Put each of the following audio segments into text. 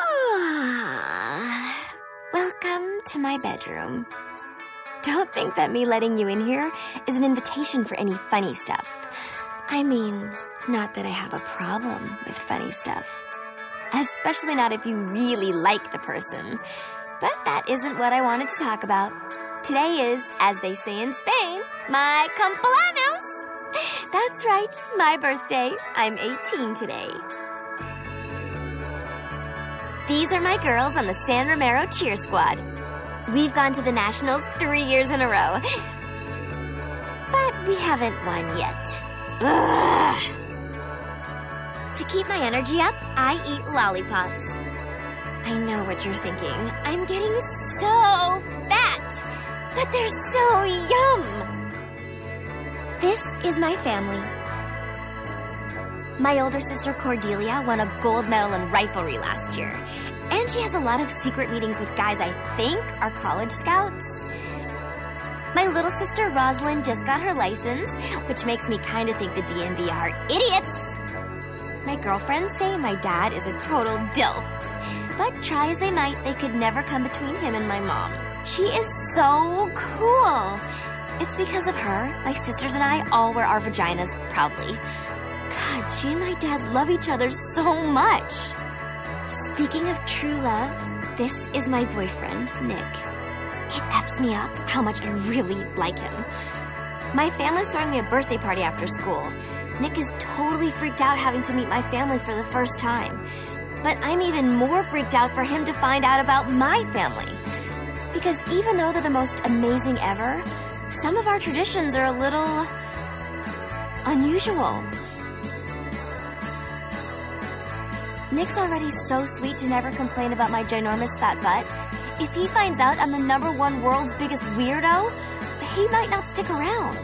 Ah, welcome to my bedroom. Don't think that me letting you in here is an invitation for any funny stuff. I mean, not that I have a problem with funny stuff. Especially not if you really like the person. But that isn't what I wanted to talk about. Today is, as they say in Spain, my cumpleaños. That's right, my birthday. I'm 18 today. These are my girls on the San Romero cheer squad. We've gone to the Nationals 3 years in a row. But we haven't won yet. Ugh. To keep my energy up, I eat lollipops. I know what you're thinking. I'm getting so fat, but they're so yum. This is my family. My older sister Cordelia won a gold medal in riflery last year, and she has a lot of secret meetings with guys I think are college scouts. My little sister Rosalind just got her license, which makes me kind of think the DMV are idiots. My girlfriends say my dad is a total dilf. But try as they might, they could never come between him and my mom. She is so cool. It's because of her, my sisters and I all wear our vaginas proudly. God, she and my dad love each other so much. Speaking of true love, this is my boyfriend, Nick. It F's me up how much I really like him. My family's throwing me a birthday party after school. Nick is totally freaked out having to meet my family for the first time. But I'm even more freaked out for him to find out about my family. Because even though they're the most amazing ever, some of our traditions are a little unusual. Nick's already so sweet to never complain about my ginormous fat butt. If he finds out I'm the #1 world's biggest weirdo, he might not stick around.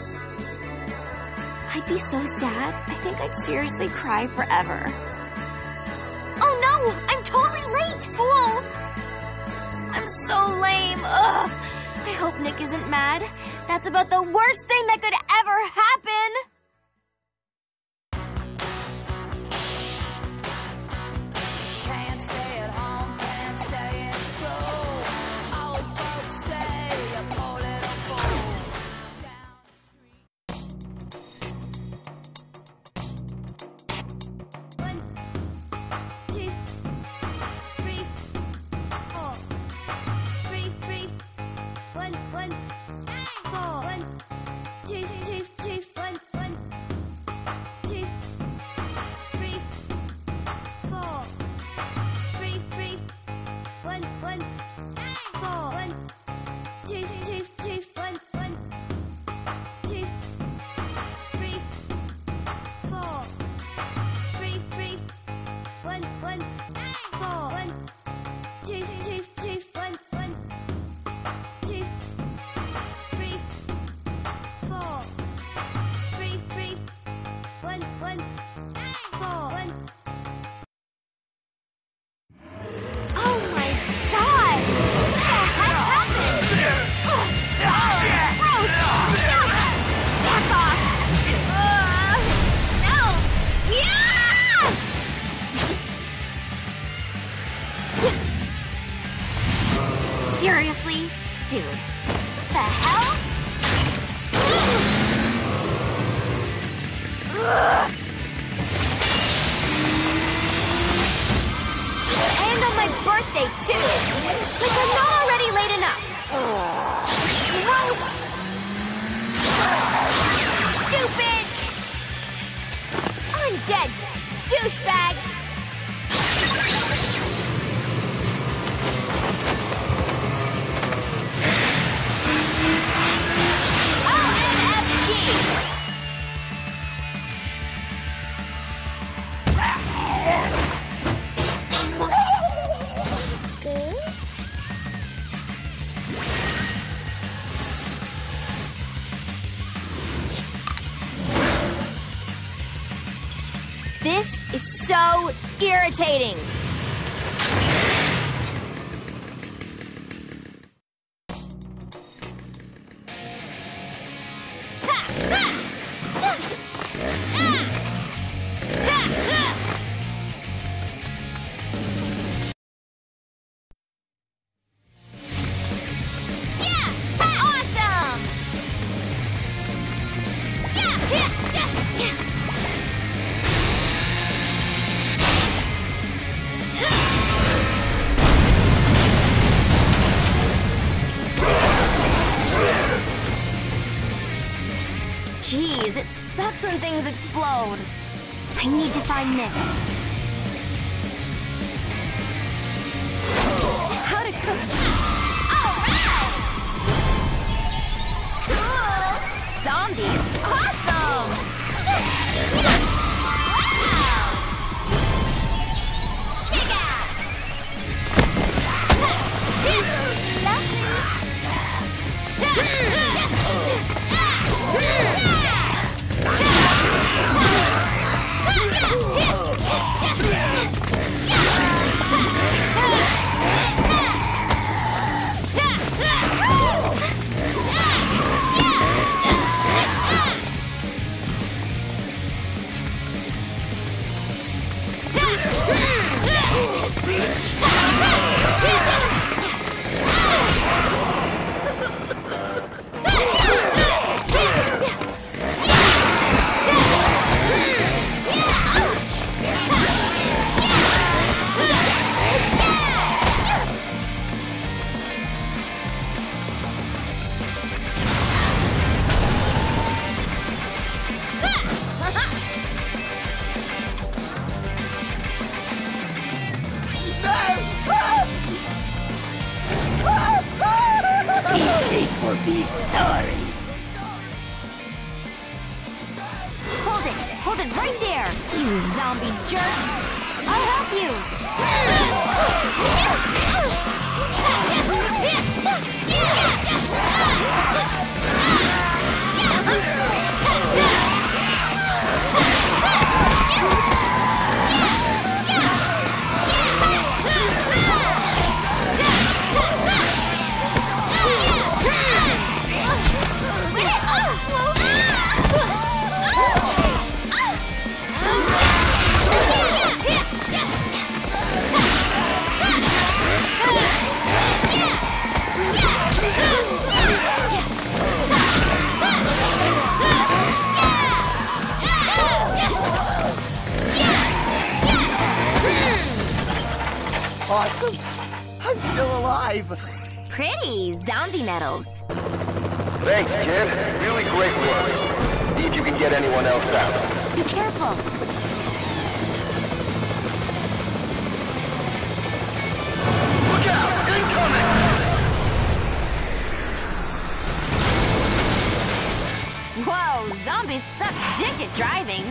I'd be so sad. I think I'd seriously cry forever. Oh no! I'm totally late! Fool! I'm so lame. Ugh! I hope Nick isn't mad. That's about the worst thing that could ever happen! Seriously? Dude, what the hell? And on my birthday, too! Like, I'm not already late enough! Gross! Stupid! Undead douchebags! This is so irritating. Jeez, it sucks when things explode. I need to find Nick. How to cook? Alright! Cool! Zombies! Awesome! Wow! Kick ass! Be sorry. Hold it right there, you zombie jerk. I'll help you. Awesome! I'm still alive! Pretty zombie medals. Thanks, kid. Really great work. See if you can get anyone else out. Be careful. Look out! Incoming! Whoa, zombies suck dick at driving.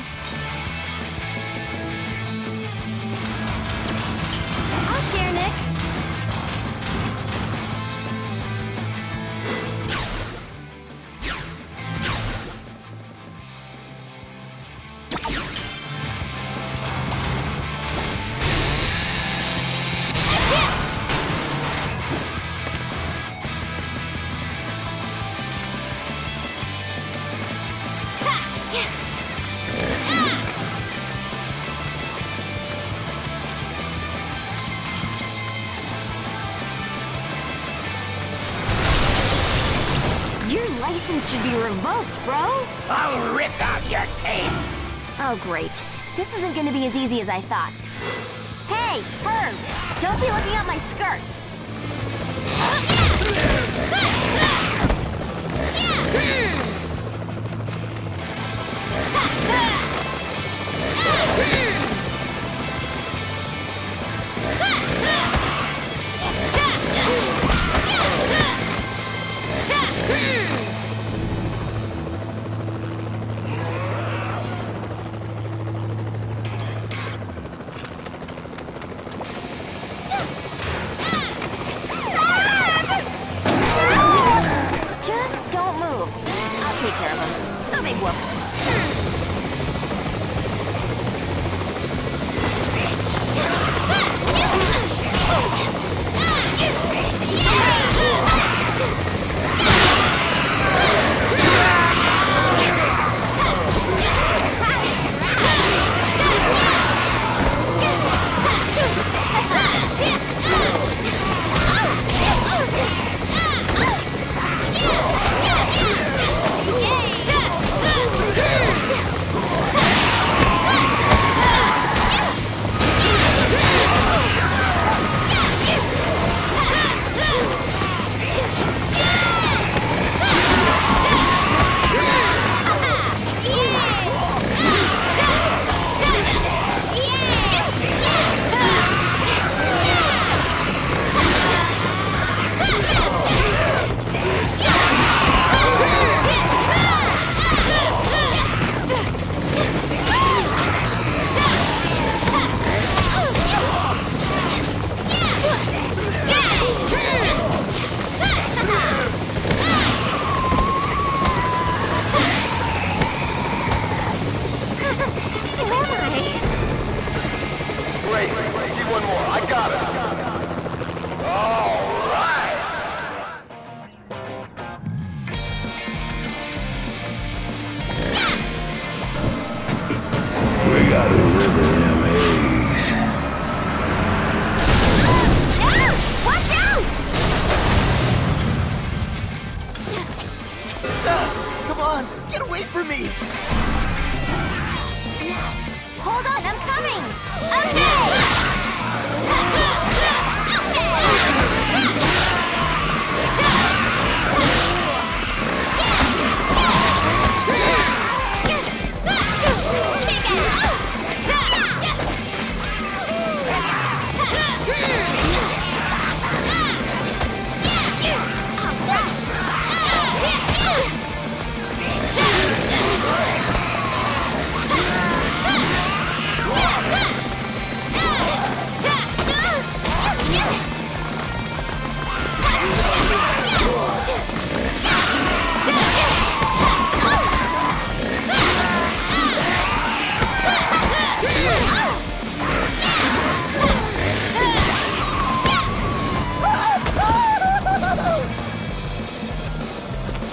I'll share, Nick. Should be revoked, bro. I'll rip out your tape. Oh, great. This isn't going to be as easy as I thought. Hey, Herb! Don't be looking at my skirt. away from me! Hold on, I'm coming!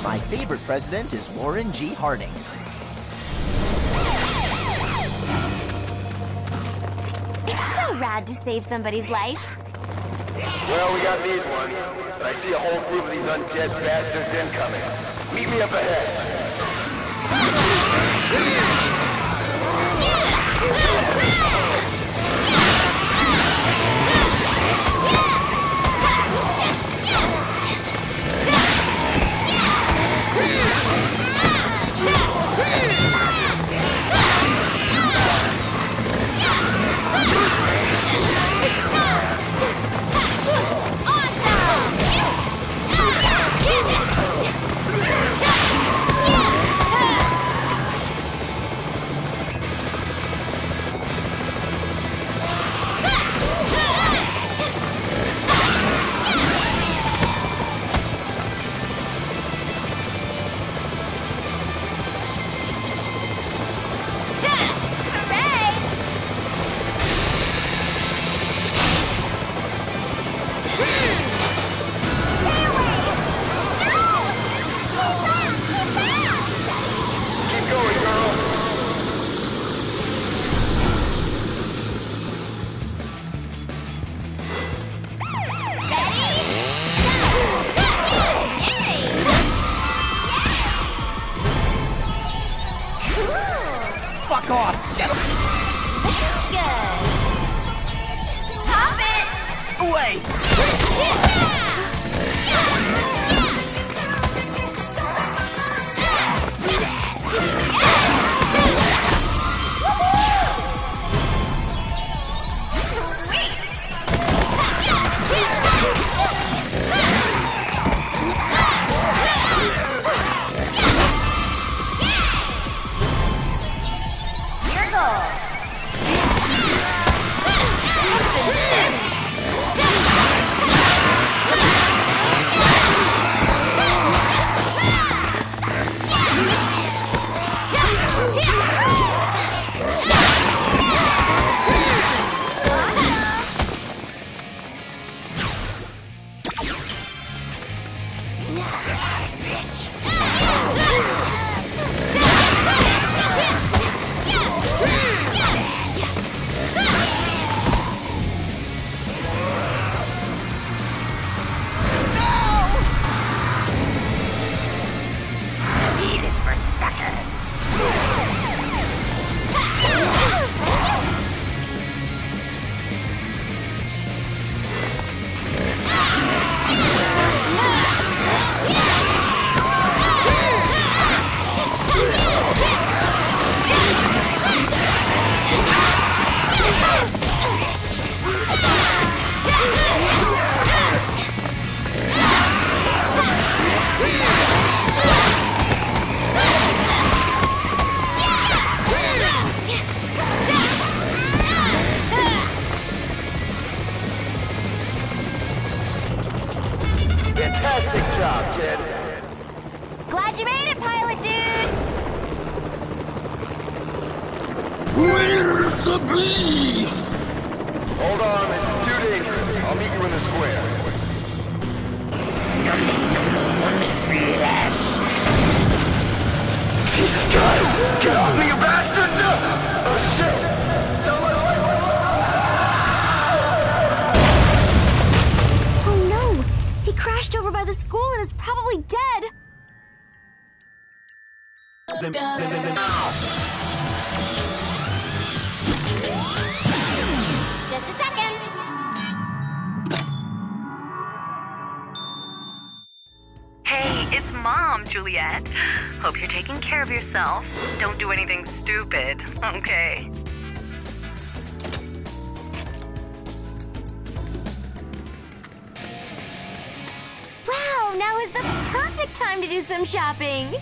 My favorite president is Warren G. Harding. It's so rad to save somebody's life. Well, we got these ones, but I see a whole group of these undead bastards incoming. Meet me up ahead. Over by the school and is probably dead. Just a second. Hey, it's Mom, Juliet. Hope you're taking care of yourself. Don't do anything stupid, okay? Wow, now is the perfect time to do some shopping.